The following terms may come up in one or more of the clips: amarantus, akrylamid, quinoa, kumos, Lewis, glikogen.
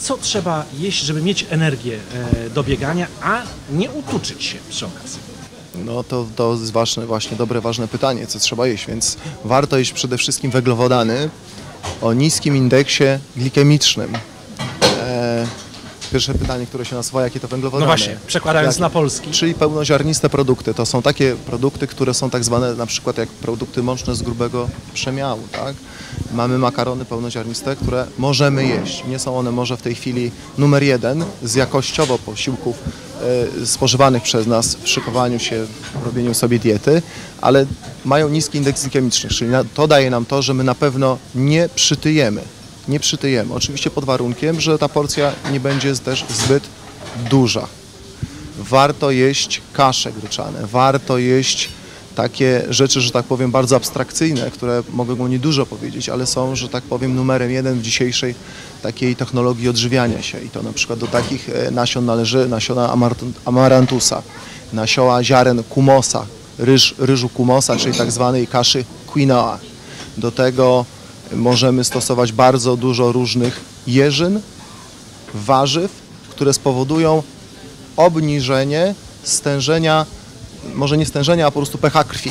co trzeba jeść, żeby mieć energię do biegania, a nie utuczyć się przy okazji? No to jest właśnie dobre, ważne pytanie, co trzeba jeść, więc warto jeść przede wszystkim węglowodany o niskim indeksie glikemicznym. Pierwsze pytanie, które się nasuwa, jakie to węglowodany? No właśnie, przekładając na polski. Czyli pełnoziarniste produkty. To są takie produkty, które są tak zwane na przykład jak produkty mączne z grubego przemiału, tak? Mamy makarony pełnoziarniste, które możemy jeść. Nie są one może w tej chwili numer 1 z jakościowo posiłków spożywanych przez nas w szykowaniu się, w robieniu sobie diety, ale mają niski indeks glikemiczny, czyli to daje nam to, że my na pewno nie przytyjemy. Nie przytyjemy. Oczywiście pod warunkiem, że ta porcja nie będzie też zbyt duża. Warto jeść kasze gryczane, warto jeść takie rzeczy, że tak powiem, bardzo abstrakcyjne, które mogą niedużo powiedzieć, ale są, że tak powiem, numerem 1 w dzisiejszej takiej technologii odżywiania się. I to na przykład do takich nasion należy nasiona amarantusa, nasiona ziaren kumosa, ryżu kumosa, czyli tak zwanej kaszy quinoa. Do tego możemy stosować bardzo dużo różnych jeżyn, warzyw, które spowodują obniżenie stężenia, może nie stężenia, a po prostu pH krwi.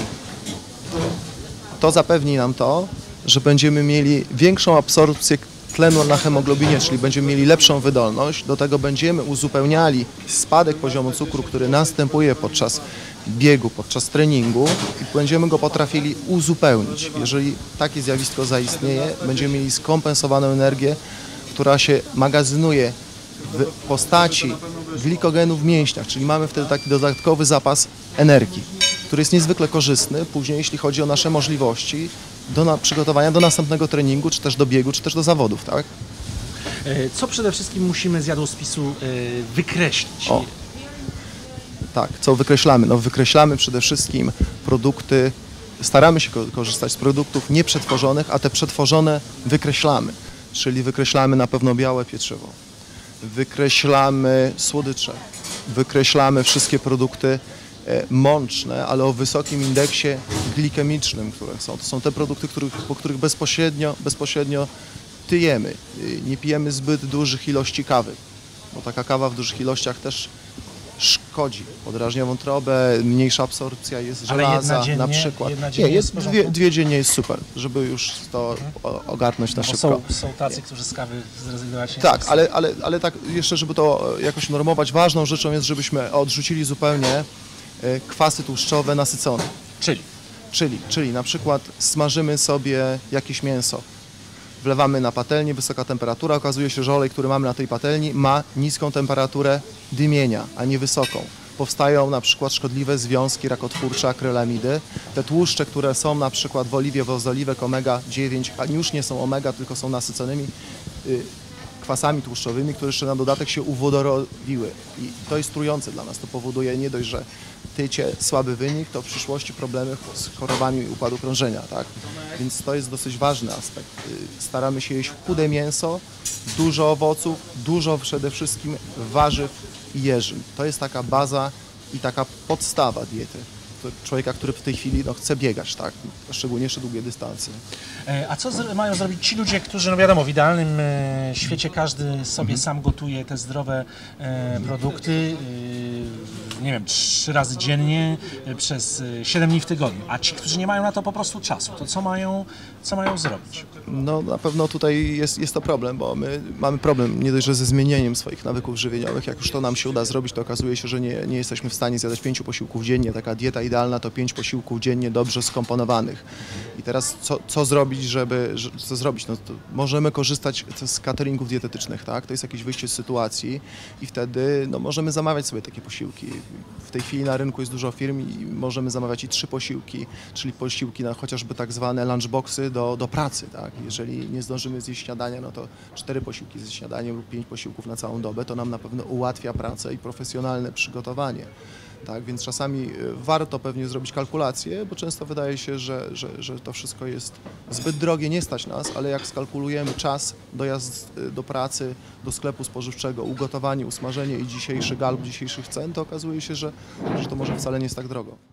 To zapewni nam to, że będziemy mieli większą absorpcję tlenu na hemoglobinie, czyli będziemy mieli lepszą wydolność. Do tego będziemy uzupełniali spadek poziomu cukru, który następuje podczas biegu, podczas treningu, i będziemy go potrafili uzupełnić. Jeżeli takie zjawisko zaistnieje, będziemy mieli skompensowaną energię, która się magazynuje w postaci glikogenu w mięśniach, czyli mamy wtedy taki dodatkowy zapas energii, który jest niezwykle korzystny później, jeśli chodzi o nasze możliwości do przygotowania do następnego treningu, czy też do biegu, czy też do zawodów, tak? Co przede wszystkim musimy z jadłospisu wykreślić? O. Tak, co wykreślamy? No wykreślamy przede wszystkim produkty, staramy się korzystać z produktów nieprzetworzonych, a te przetworzone wykreślamy. Czyli wykreślamy na pewno białe pieczywo, wykreślamy słodycze, wykreślamy wszystkie produkty mączne, ale o wysokim indeksie glikemicznym, które są. To są te produkty, po których bezpośrednio tyjemy. Nie pijemy zbyt dużych ilości kawy, bo taka kawa w dużych ilościach też szkodzi. Podrażnia wątrobę, mniejsza absorpcja jest żelaza na przykład. Dwie dziennie jest super, żeby już to ogarnąć na szybko. Są tacy, którzy z kawy zrezygnowali. Tak, ale tak jeszcze, żeby to jakoś normować, ważną rzeczą jest, żebyśmy odrzucili zupełnie kwasy tłuszczowe nasycone. Czyli na przykład smażymy sobie jakieś mięso, wlewamy na patelnię, wysoka temperatura, okazuje się, że olej, który mamy na tej patelni, ma niską temperaturę dymienia, a nie wysoką. Powstają na przykład szkodliwe związki rakotwórcze, akrylamidy. Te tłuszcze, które są na przykład w oliwie, w oliwek omega 9, a już nie są omega, tylko są nasyconymi kwasami tłuszczowymi, które jeszcze na dodatek się uwodorowiły. I to jest trujące dla nas. To powoduje nie dość, że tycie, słaby wynik, to w przyszłości problemy z chorobami układu krążenia, tak? Więc to jest dosyć ważny aspekt. Staramy się jeść chude mięso, dużo owoców, dużo przede wszystkim warzyw i jeżyn. To jest taka baza i taka podstawa diety człowieka, który w tej chwili chce biegać, tak? Szczególnie jeszcze długie dystansje. A co mają zrobić ci ludzie, którzy, no wiadomo, w idealnym świecie każdy sobie sam gotuje te zdrowe produkty, nie wiem, 3 razy dziennie przez 7 dni w tygodniu, a ci, którzy nie mają na to po prostu czasu, to co mają zrobić? No na pewno tutaj jest to problem, bo my mamy problem nie dość, że ze zmienieniem swoich nawyków żywieniowych, jak już to nam się uda zrobić, to okazuje się, że nie jesteśmy w stanie zjadać 5 posiłków dziennie, taka dieta idealna to 5 posiłków dziennie dobrze skomponowanych. I teraz co zrobić, co zrobić? No, to możemy korzystać z cateringów dietetycznych, tak? To jest jakieś wyjście z sytuacji i wtedy no, możemy zamawiać sobie takie posiłki. W tej chwili na rynku jest dużo firm i możemy zamawiać i 3 posiłki, czyli posiłki na chociażby tak zwane lunchboxy do pracy, tak? Jeżeli nie zdążymy zjeść śniadania, no to 4 posiłki ze śniadaniem lub 5 posiłków na całą dobę, to nam na pewno ułatwia pracę i profesjonalne przygotowanie. Tak, więc czasami warto pewnie zrobić kalkulację, bo często wydaje się, że to wszystko jest zbyt drogie, nie stać nas, ale jak skalkulujemy czas, dojazd do pracy, do sklepu spożywczego, ugotowanie, usmażenie i dzisiejszy galop dzisiejszych cen, to okazuje się, że to może wcale nie jest tak drogo.